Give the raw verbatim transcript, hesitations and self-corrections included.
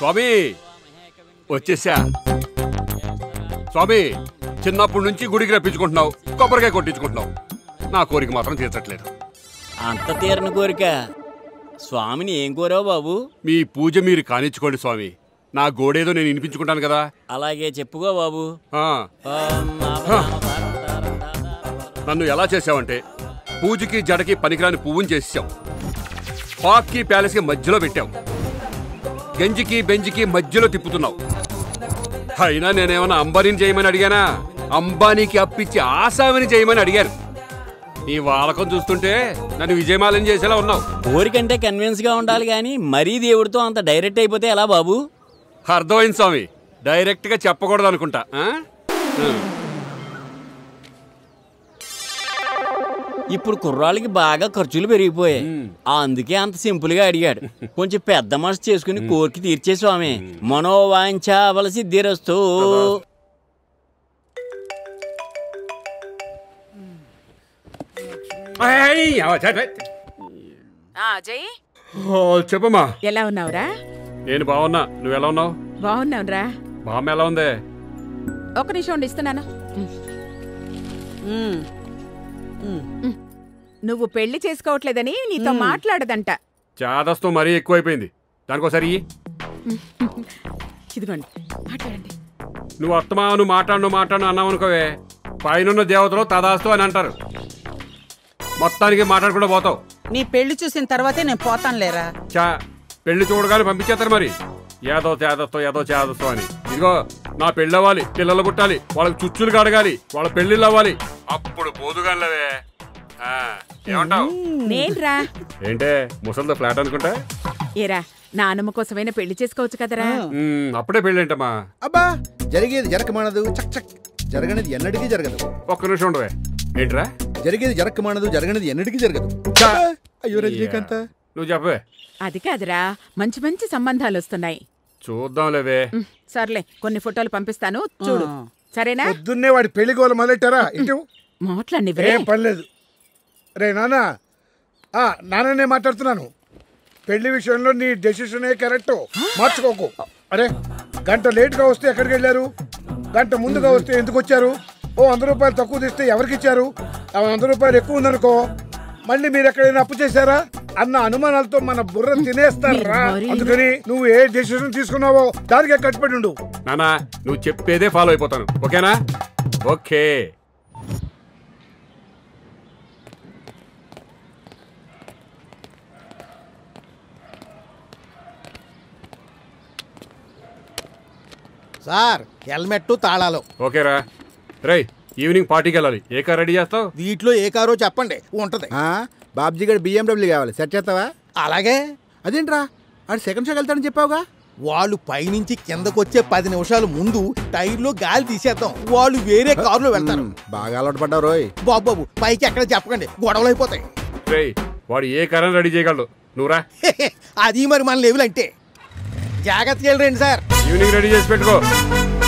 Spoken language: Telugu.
స్వామి వచ్చేసా. స్వామి, చిన్నప్పటి నుంచి గుడికి రప్పించుకుంటున్నావు, కొబ్బరికాయ కొట్టించుకుంటున్నావు, నా కోరిక మాత్రం తీర్చట్లేదు. అంత తీరని కోరిక స్వామిని ఏం కోరావు బాబు? మీ పూజ మీరు కానిచ్చుకోండి స్వామి, నా గోడేదో నేను వినిపించుకుంటాను కదా. అలాగే చెప్పుకో బాబు. నన్ను ఎలా చేసావంటే పూజకి జడకి పనికిరాని పువ్వుని చేసావు, పాక్కి ప్యాలెస్కి మధ్యలో పెట్టావు, గంజికి బెంజికి మధ్యలో తిప్పుతున్నావు. అయినా నేనేమన్నా అంబానీని చేయమని అడిగానా? అంబానీకి అప్పిచ్చి ఆసామిని చేయమని అడిగారు. నీ వాలకం చూస్తుంటే నన్ను విజయమాలని చేసేలా ఉన్నావు. కోరికంటే కన్విన్స్గా ఉండాలి కానీ మరీ దేవుడితో అంత డైరెక్ట్ అయిపోతే ఎలా బాబు? అర్థమైంది స్వామి, డైరెక్ట్గా చెప్పకూడదు అనుకుంటా. ఇప్పుడు కుర్రాళ్ళకి బాగా ఖర్చులు పెరిగిపోయాయి, అందుకే అంత సింపుల్గా అడిగాడు. కొంచెం పెద్ద మనసు చేసుకుని కోరిక తీర్చే స్వామి. మనోవాంఛవలసి ధీరస్తూ. చెప్పమ్మా, ఎలా ఉన్నావురా? నేను బాగున్నా, నువ్వు ఎలా ఉన్నావు? బాగున్నావురా. బామ్మ ఎలా ఉంది? ఒక నిమిషం ఇస్తున్నాను. నువ్వు పెళ్లి చేసుకోవట్లేదని నీతో మాట్లాడదంట. చాదస్తో మరీ ఎక్కువైపోయింది, దానికోసారి ఇదిగోండి మాట్లాడండి. నువ్వు అత్తమా నువ్వు మాట్లాడు మాట్లాడు అన్నావు అనుకోవే, పైన దేవతలు తదాస్తు అని అంటారు, మొత్తానికి మాట్లాడకుండా పోతావు. నీ పెళ్లి చూసిన తర్వాతే నేను పోతాను లేరా. చా, పెళ్లి చూడగానే పంపించేస్తారు మరి, ఏదో చేదస్తో ఏదో చేదస్తో అని. ఇదిగో నా పెళ్ళి అవ్వాలి, పిల్లలు పుట్టాలి, వాళ్ళకి చుచ్చులు కడగాలి, వాళ్ళ పెళ్లిళ్ళు అవ్వాలి, అప్పుడు పోదుగాలవే. ఏమంటావు? నేనురా. ఏంటే ముసలితో ఫ్లాట్ అనుకుంటా? ఏరా, నా అనుమ కోసమైనా పెళ్లి చేసుకోవచ్చు కదరా. అప్పుడే పెళ్ళి ఏంటమ్మా? అబ్బా, జరిగేది జరకమానదు, చక్ చక్ జరగనిది ఎన్నటికీ జరగదు. ఒక్క నిమిషం ఉండవే. ఏంట్రా? జరిగేది జరకమానదు, జరగనిది ఎన్నటికీ జరగదు. అయ్యో రజనీకాంత, నువ్వు చెప్పవే. అది కాదురా, మంచి మంచి సంబంధాలు వస్తున్నాయి, చూద్దాంలేవే. సర్లే, కొన్ని ఫోటోలు పంపిస్తాను చూడు, సరేనా? పొద్దున్నే వాడి పెళ్లి గోల మొదలెట్టారా? మాట్లాడి పర్లేదు రే నాన్న. నాన్ననే మాట్లాడుతున్నాను. పెళ్లి విషయంలో నీ డెసిషనే కరెక్ట్, మార్చుకోకు. అరే, గంట లేటుగా వస్తే ఎక్కడికి వెళ్ళారు, గంట ముందుగా వస్తే ఎందుకు వచ్చారు, ఓ వంద రూపాయలు తక్కువ తీస్తే ఎవరికి ఇచ్చారు, ఆ వంద రూపాయలు ఎక్కువ ఉందనుకో మళ్ళీ మీరు ఎక్కడైనా అప్పు చేశారా అన్న అనుమానాలతో మన బుర్ర తినేస్తారా. అందుకని నువ్వు ఏ డెసిషన్ తీసుకున్నావో దానికే కట్టుబడి ఉండు. నానా, నువ్వు చెప్పేదే ఫాలో అయిపోతాను, ఓకేనా? ఓకే. సార్, హెల్మెట్ తాళాలు ఓకేరా. రై, ఈవినింగ్ పార్టీకి వెళ్ళాలి, ఏ కార్ రెడీ చేస్తావు? వీటిలో ఏ కారో చెప్పండి, ఉంటది. బాబ్జీ గారు బిఎండబ్ల్యూ కావాలి, సెట్ చేస్తావా? అలాగే. అదేంట్రా, అది సెకండ్ షోకి వెళ్తాడని చెప్పావుగా? వాళ్ళు పైనుంచి కిందకు వచ్చే పది నిమిషాల ముందు టైర్లో గాలి తీసేద్దాం, వాళ్ళు వేరే కారులో వెళ్తారు. బాగా అలవాటు పడ్డావు రోయ్ బాబు. బాబు పైకి ఎక్కడ చెప్పకండి, గొడవలు అయిపోతాయి. వాడు ఏ కారని రెడీ చేయగలడు, నువ్వురా. అది మరి మన లెవెల్ అంటే జాగ్రత్తగా వెళ్ళండి సార్. ఈవినింగ్ రెడీ చేసి పెట్టుకో.